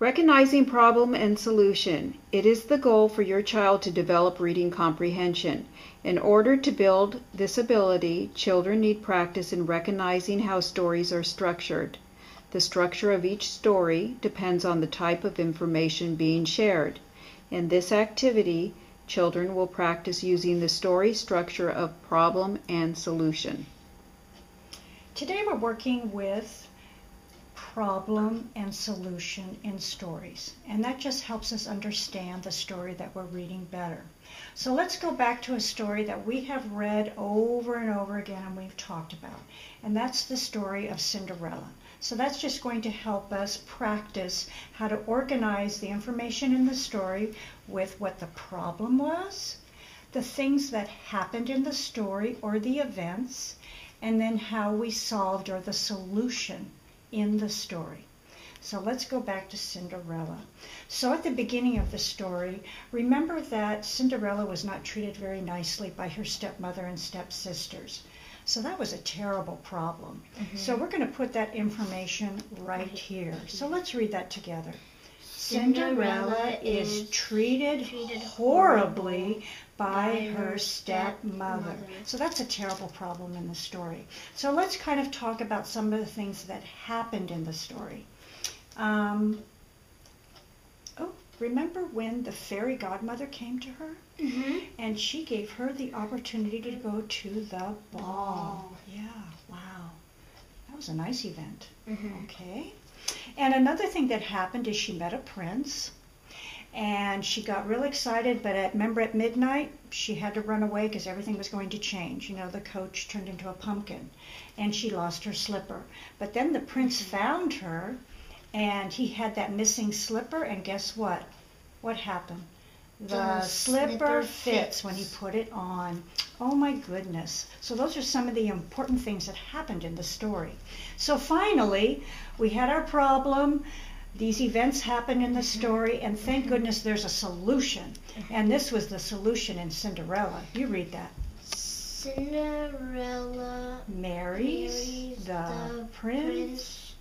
Recognizing problem and solution. It is the goal for your child to develop reading comprehension. In order to build this ability, children need practice in recognizing how stories are structured. The structure of each story depends on the type of information being shared. In this activity, children will practice using the story structure of problem and solution. Today we're working with problem and solution in stories, and that just helps us understand the story that we're reading better. So let's go back to a story that we have read over and over again and we've talked about, and that's the story of Cinderella. So that's just going to help us practice how to organize the information in the story with what the problem was, the things that happened in the story or the events, and then how we solved or the solution in the story. So let's go back to Cinderella. So at the beginning of the story, remember that Cinderella was not treated very nicely by her stepmother and stepsisters. So that was a terrible problem. Mm-hmm. So we're going to put that information right here. So let's read that together. Cinderella is treated horribly by her stepmother. So that's a terrible problem in the story. So let's kind of talk about some of the things that happened in the story. Remember when the fairy godmother came to her? Mm-hmm. And she gave her the opportunity to go to the ball. Yeah, wow. That was a nice event. Mm-hmm. Okay. And another thing that happened is she met a prince, and she got real excited, but remember at midnight, she had to run away because everything was going to change. You know, the coach turned into a pumpkin, and she lost her slipper. But then the prince found her, and he had that missing slipper, and guess what? What happened? The slipper fits when he put it on. Oh my goodness. So those are some of the important things that happened in the story. So finally, we had our problem. These events happened in the story, and thank goodness there's a solution. And this was the solution in Cinderella. You read that. Cinderella marries the prince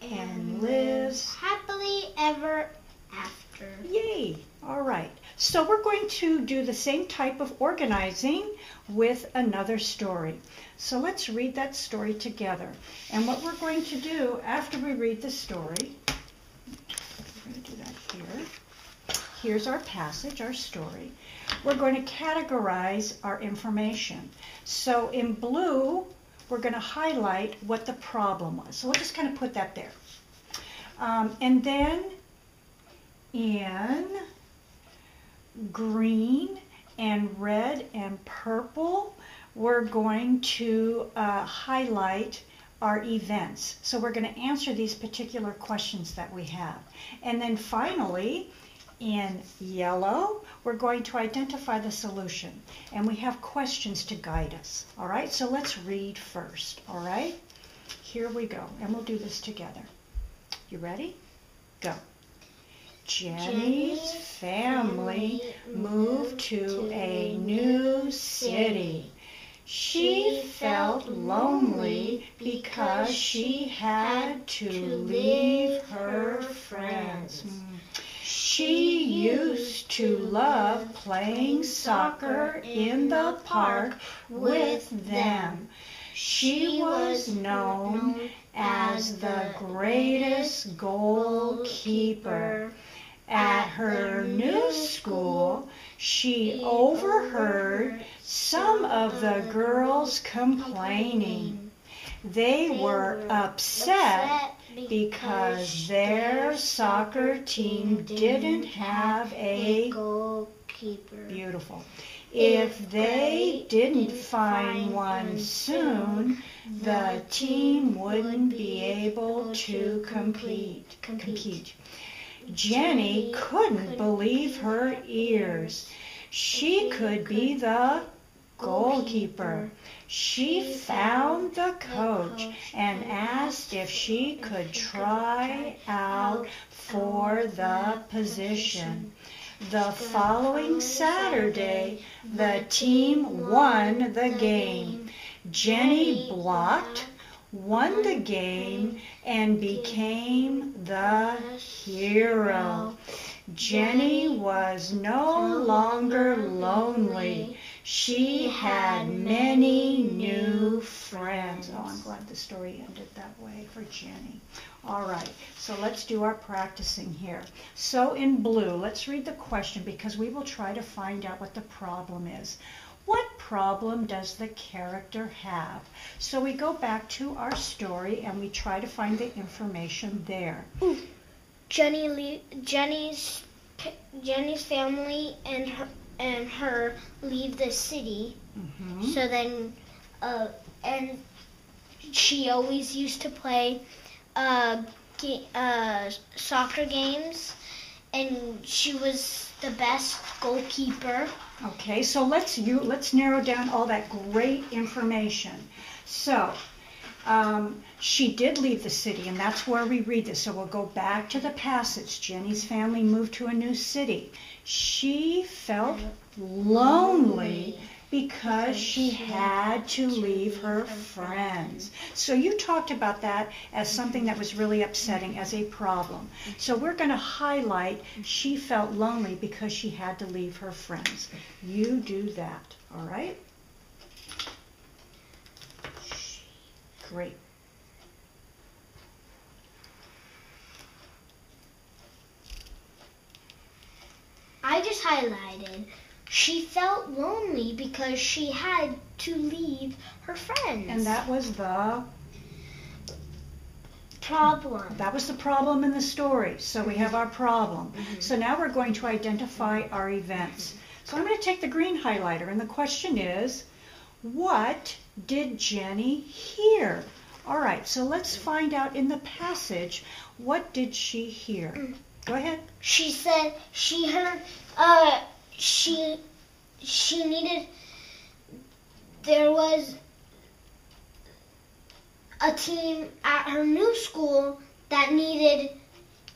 and lives happily ever after. Yay. All right, so we're going to do the same type of organizing with another story. So let's read that story together. And what we're going to do after we read the story, we're going to do that here. Here's our passage, our story. We're going to categorize our information. So in blue, we're going to highlight what the problem was. So we'll just kind of put that there. And then in green and red and purple, we're going to highlight our events. So we're going to answer these particular questions that we have. And then finally, in yellow, we're going to identify the solution. And we have questions to guide us. All right, so let's read first. All right, here we go. And we'll do this together. You ready? Go. Jenny's family moved to a new city. She felt lonely because she had to leave her friends. She used to love playing soccer in the park with them. She was known as the greatest goalkeeper. At her new school, she overheard some of the girls complaining. They were upset because their soccer team didn't have a goalkeeper. Beautiful. If they didn't find one soon, the team wouldn't be able to compete. Jenny couldn't believe her ears. She could be the goalkeeper. She found the coach and asked if she could try out for the position. The following Saturday, the team won the game. Jenny blocked won the game and became the hero. Jenny was no longer lonely. She had many new friends. Oh, I'm glad the story ended that way for Jenny. All right, so let's do our practicing here. So in blue, let's read the question because we will try to find out what the problem is. What problem does the character have? So we go back to our story and we try to find the information there. Jenny's family and her leave the city. Mm-hmm. So then, and she always used to play soccer games, and she was the best goalkeeper. Okay, so let's narrow down all that great information. So. She did leave the city, and that's where we read this. So we'll go back to the passage. Jenny's family moved to a new city. She felt lonely because she had to leave her friends. So you talked about that as something that was really upsetting, as a problem. So we're going to highlight she felt lonely because she had to leave her friends. You do that, all right? Great. I just highlighted, she felt lonely because she had to leave her friends. And that was the problem. That was the problem in the story. So we have our problem. Mm-hmm. So now we're going to identify our events. Mm-hmm. So I'm going to take the green highlighter, and the question is, what did Jenny hear? All right, so let's find out in the passage, what did she hear? Go ahead. She said she heard she needed, there was a team at her new school that needed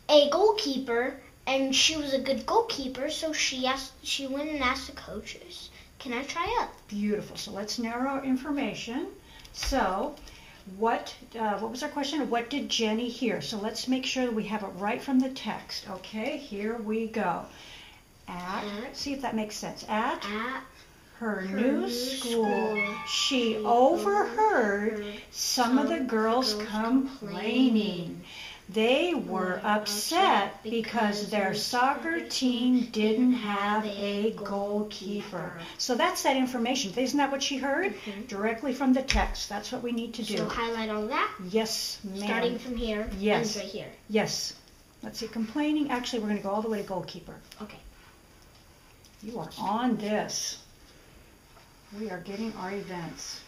a goalkeeper, and she was a good goalkeeper, so she went and asked the coaches. Can I try up? Beautiful. So let's narrow our information. So what was our question? What did Jenny hear? So let's make sure that we have it right from the text. Okay, here we go. At see if that makes sense. At her new school, she overheard some of the girls complaining. They were upset because their soccer team didn't have a goalkeeper. So that's that information. Isn't that what she heard? Mm-hmm. Directly from the text. That's what we need to do. So highlight all that? Yes, ma'am. Starting from here? Yes. Right here? Yes. Let's see, complaining. Actually, we're going to go all the way to goalkeeper. Okay. You are on this. We are getting our events.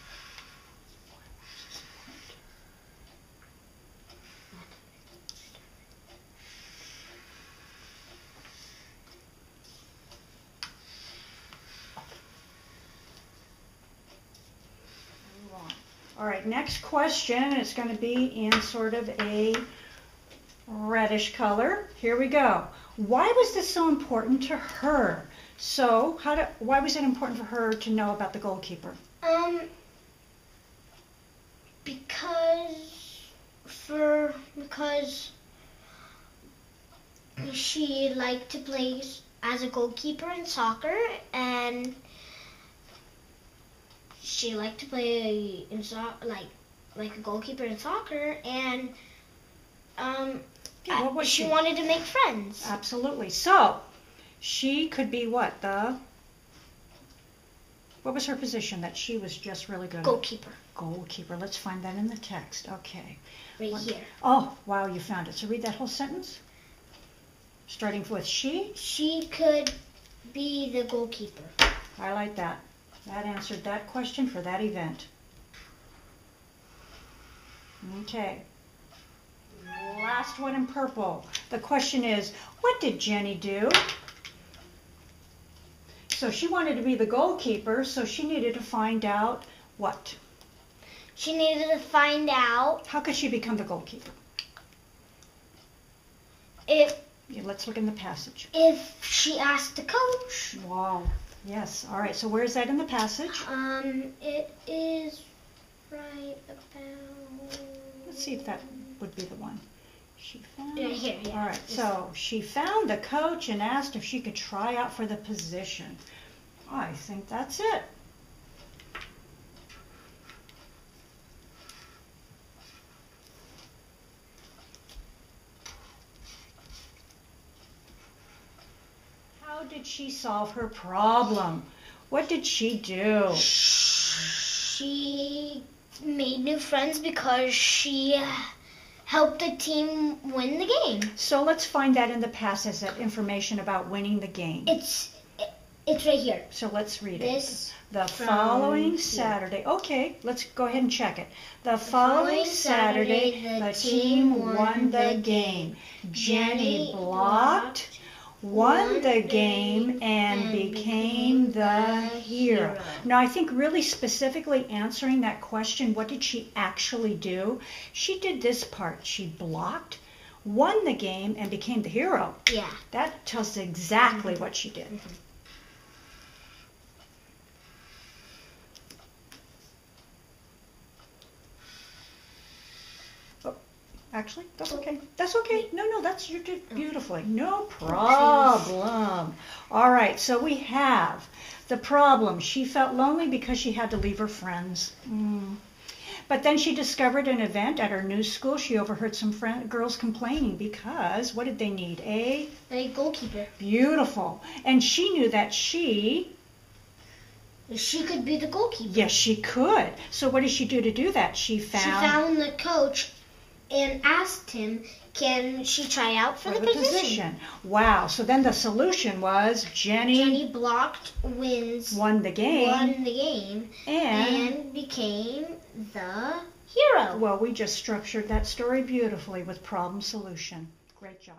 All right, next question, and it's going to be in sort of a reddish color. Here we go. Why was this so important to her? So, why was it important for her to know about the goalkeeper? Because she liked to play as a goalkeeper in soccer, and she liked to play in like a goalkeeper in soccer, and yeah, she wanted to make friends. Absolutely. So she could be what? What was her position that she was just really good at? Goalkeeper. Goalkeeper. Let's find that in the text. Okay. Right here. Oh, wow, you found it. So read that whole sentence. Starting with she. She could be the goalkeeper. I like that. That answered that question for that event. Okay. Last one in purple. The question is, what did Jenny do? So she wanted to be the goalkeeper, so she needed to find out what? She needed to find out. How could she become the goalkeeper? Yeah, let's look in the passage. If she asked the coach. Wow. Yes. All right. So where is that in the passage? It is right about Let's see if that would be the one. She found, yeah, here, yeah. All right, so she found the coach and asked if she could try out for the position. I think that's it. How did she solve her problem? What did she do? She made new friends because she helped the team win the game. So let's find that in the passage, that information about winning the game. It's right here. So let's read this it. The following Saturday. Okay, let's go ahead and check it. The following Saturday, the team won the game. Jenny blocked, won the game, and became the hero. Now, I think really specifically answering that question, what did she actually do? She did this part. She blocked, won the game, and became the hero. Yeah. That tells exactly what she did. Mm-hmm. Actually, that's okay. That's okay. No, that's, you did beautifully. No problem. All right, so we have the problem. She felt lonely because she had to leave her friends. But then she discovered an event at her new school. She overheard some girls complaining because, what did they need? A goalkeeper. Beautiful. And she knew that she could be the goalkeeper. Yes, she could. So what did she do to do that? She found the coach and asked him, can she try out for the position? Wow. So then the solution was Jenny blocked, won the game, and became the hero. Well, we just structured that story beautifully with problem solution. Great job.